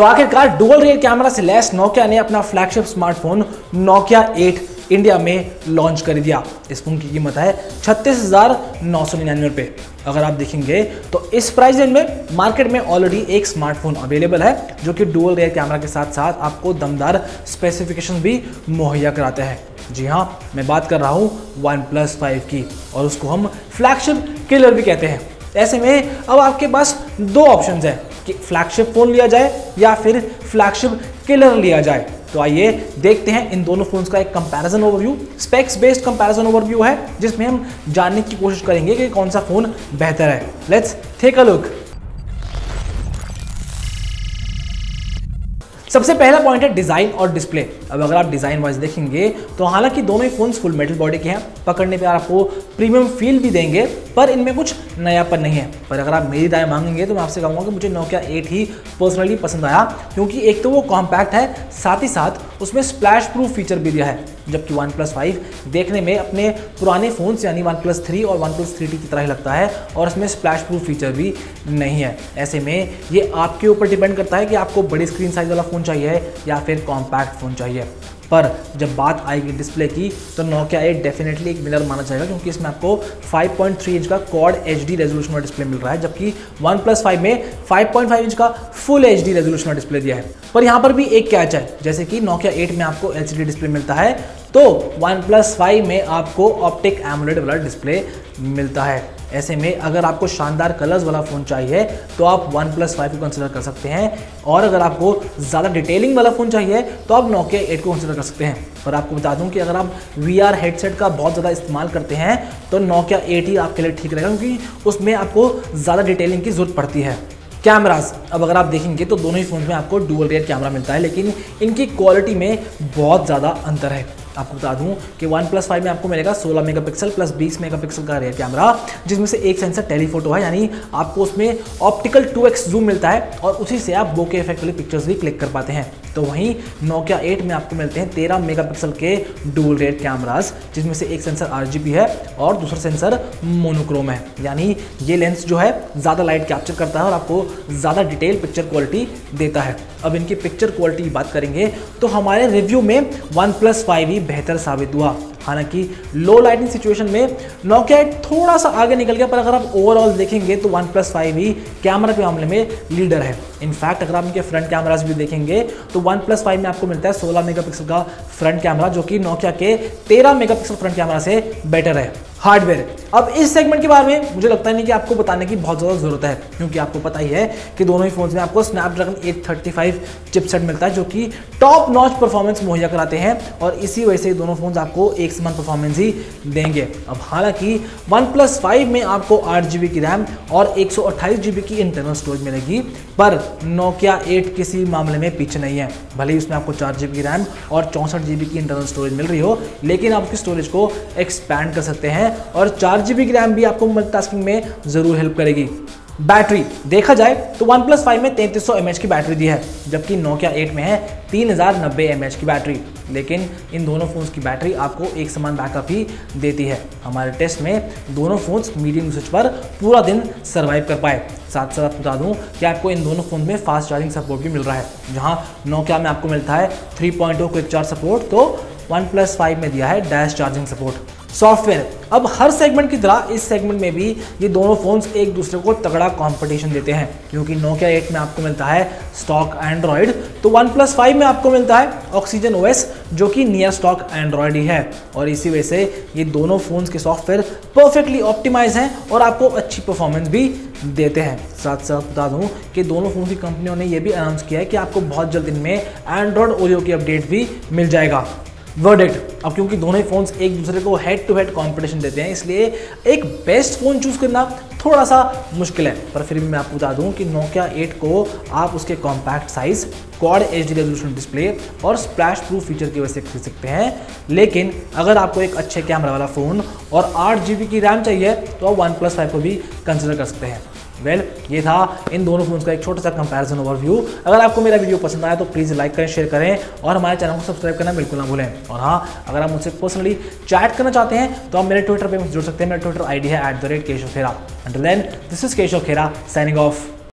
तो आखिरकार dual rear camera से लैस नोकिया ने अपना फ्लैगशिप स्मार्टफोन नोकिया 8 इंडिया में लॉन्च कर दिया। इस फोन की कीमत है 36,999 रुपये। अगर आप देखेंगे तो इस प्राइस रेंज में मार्केट में ऑलरेडी एक स्मार्टफोन अवेलेबल है जो कि डुअल रियर कैमरा के साथ साथ आपको दमदार स्पेसिफिकेशन भी मुहैया कराते हैं। जी हाँ, मैं बात कर रहा हूँ OnePlus 5 की, और उसको हम फ्लैगशिप किलर भी कहते हैं। ऐसे में अब आपके पास दो ऑप्शंस हैं कि फ्लैगशिप फ़ोन लिया जाए या फिर फ्लैगशिप किलर लिया जाए। तो आइए देखते हैं इन दोनों फोन्स का एक comparison overview, specs based comparison overview है जिसमें हम जानने की कोशिश करेंगे कि कौन सा फ़ोन बेहतर है। Let's take a look. सबसे पहला पॉइंट है डिज़ाइन और डिस्प्ले। अब अगर आप डिज़ाइन वाइज देखेंगे तो हालांकि दोनों ही फोन्स फुल मेटल बॉडी के हैं, पकड़ने पे आपको प्रीमियम फील भी देंगे, पर इनमें कुछ नयापन नहीं है। पर अगर आप मेरी राय मांगेंगे तो मैं आपसे कहूँगा कि मुझे Nokia 8 ही पर्सनली पसंद आया, क्योंकि एक तो वो कॉम्पैक्ट है, साथ ही साथ उसमें स्प्लैश प्रूफ फीचर भी दिया है। जबकि OnePlus 5 देखने में अपने पुराने फ़ोन्स यानी OnePlus 3 और OnePlus 3T की तरह ही लगता है, और इसमें स्प्लैश प्रूफ फीचर भी नहीं है। ऐसे में ये आपके ऊपर डिपेंड करता है कि आपको बड़ी स्क्रीन साइज़ वाला फ़ोन चाहिए या फिर कॉम्पैक्ट फ़ोन चाहिए। पर जब बात आएगी डिस्प्ले की तो Nokia 8 डेफिनेटली एक विनर माना जाएगा, क्योंकि इसमें आपको 5.3 इंच का क्वाड एचडी रेजोल्यूशन वाला डिस्प्ले मिल रहा है, जबकि OnePlus 5 में 5.5 इंच का फुल एचडी रेजोल्यूशन वाला डिस्प्ले दिया है। पर यहाँ पर भी एक कैच है, जैसे कि Nokia 8 में आपको एचडी डिस्प्ले मिलता है तो OnePlus 5 में आपको ऑप्टिक एमोलेड वाला डिस्प्ले मिलता है। ऐसे में अगर आपको शानदार कलर्स वाला फ़ोन चाहिए तो आप OnePlus 5 को कंसिडर कर सकते हैं, और अगर आपको ज़्यादा डिटेलिंग वाला फ़ोन चाहिए तो आप Nokia 8 को कंसिडर कर सकते हैं। पर आपको बता दूं कि अगर आप VR हेडसेट का बहुत ज़्यादा इस्तेमाल करते हैं तो Nokia 8 ही आपके लिए ठीक रहेगा, क्योंकि उसमें आपको ज़्यादा डिटेलिंग की ज़रूरत पड़ती है। कैमरास, अब अगर आप देखेंगे तो दोनों ही फ़ोन में आपको डुअल रियर कैमरा मिलता है, लेकिन इनकी क्वालिटी में बहुत ज़्यादा अंतर है। आपको बता दूं कि OnePlus 5 में आपको मिलेगा 16 मेगापिक्सल प्लस 20 मेगापिक्सल का रियर कैमरा, जिसमें से एक सेंसर टेलीफोटो है, यानी आपको उसमें ऑप्टिकल 2x जूम मिलता है और उसी से आप बोके इफेक्ट वाली पिक्चर्स भी क्लिक कर पाते हैं। तो वहीं Nokia 8 में आपको मिलते हैं 13 मेगापिक्सल के डुअल रियर कैमरास, जिसमें से एक सेंसर RGB है और दूसरा सेंसर मोनोक्रोम है, यानी ये लेंस जो है ज़्यादा लाइट कैप्चर करता है और आपको ज़्यादा डिटेल पिक्चर क्वालिटी देता है। अब इनकी पिक्चर क्वालिटी की बात करेंगे तो हमारे रिव्यू में OnePlus 5 ही बेहतर साबित हुआ। हालांकि लो लाइटिंग सिचुएशन में Nokia 8 थोड़ा सा आगे निकल गया, पर अगर आप ओवरऑल देखेंगे तो OnePlus 5 ही कैमरा के मामले में लीडर है। इनफैक्ट अगर आप इनके फ्रंट कैमरास भी देखेंगे तो OnePlus 5 में आपको मिलता है 16 मेगापिक्सल का फ्रंट कैमरा, जो कि Nokia के 13 मेगापिक्सल फ्रंट कैमरा से बेटर है। हार्डवेयर, अब इस सेगमेंट के बारे में मुझे लगता नहीं कि आपको बताने की बहुत ज़्यादा ज़रूरत है, क्योंकि आपको पता ही है कि दोनों ही फ़ोन्स में आपको स्नैपड्रैगन 835 चिपसेट मिलता है, जो कि टॉप नॉच परफॉर्मेंस मुहैया कराते हैं, और इसी वजह से दोनों फ़ोन्स आपको एक समान परफॉर्मेंस ही देंगे। अब हालांकि OnePlus 5 में आपको 8 GB की रैम और 128 GB की इंटरनल स्टोरेज मिलेगी, पर Nokia 8 किसी मामले में पीछे नहीं है। भले ही उसमें आपको 4 GB की रैम और 64 GB की इंटरनल स्टोरेज मिल रही हो, लेकिन आप उसकी स्टोरेज को एक्सपैंड कर सकते हैं, और 4 GB की रैम भी आपको मल्टीटास्किंग में ज़रूर हेल्प करेगी। बैटरी देखा जाए तो OnePlus 5 में 3300 mAh की बैटरी दी है, जबकि Nokia 8 में है 3090 mAh की बैटरी, लेकिन इन दोनों फ़ोन्स की बैटरी आपको एक समान बैकअप ही देती है। हमारे टेस्ट में दोनों फ़ोन्स मीडियम यूसेज पर पूरा दिन सर्वाइव कर पाए। साथ साथ बता दूं कि आपको इन दोनों फ़ोन में फास्ट चार्जिंग सपोर्ट भी मिल रहा है। जहां Nokia में आपको मिलता है 3.0 क्विक चार्ज सपोर्ट, तो OnePlus 5 में दिया है डैश चार्जिंग सपोर्ट। सॉफ्टवेयर, अब हर सेगमेंट की तरह इस सेगमेंट में भी ये दोनों फ़ोन्स एक दूसरे को तगड़ा कंपटीशन देते हैं, क्योंकि Nokia 8 में आपको मिलता है स्टॉक एंड्रॉयड, तो OnePlus 5 में आपको मिलता है OxygenOS, जो कि नियर स्टॉक एंड्रॉयड ही है, और इसी वजह से ये दोनों फ़ोन्स के सॉफ्टवेयर परफेक्टली ऑप्टिमाइज हैं और आपको अच्छी परफॉर्मेंस भी देते हैं। साथ साथ बता दूं कि दोनों फ़ोन की कंपनियों ने यह भी अनाउंस किया है कि आपको बहुत जल्द इनमें एंड्रॉयड ओरियो की अपडेट भी मिल जाएगा। वर्डिक्ट, अब क्योंकि दोनों ही फ़ोन्स एक दूसरे को हेड टू हेड कंपटीशन देते हैं, इसलिए एक बेस्ट फ़ोन चूज़ करना थोड़ा सा मुश्किल है। पर फिर भी मैं आपको बता दूं कि Nokia 8 को आप उसके compact size, quad HD resolution display और स्प्लैश प्रूफ फीचर की वजह से खरीद सकते हैं, लेकिन अगर आपको एक अच्छे कैमरा वाला फ़ोन और 8 GB की रैम चाहिए तो आप OnePlus 5 को भी कंसिडर कर सकते हैं। वेल, ये था इन दोनों फोन्स का एक छोटा सा कंपैरिजन ओवरव्यू। अगर आपको मेरा वीडियो पसंद आया तो प्लीज़ लाइक करें, शेयर करें, और हमारे चैनल को सब्सक्राइब करना बिल्कुल ना भूलें। और हाँ, अगर आप मुझसे पर्सनली चैट करना चाहते हैं तो आप मेरे ट्विटर पे मुझसे जुड़ सकते हैं। मेरा ट्विटर आईडी है @KashavKhera। Until then, this is Keshav Khera signing of.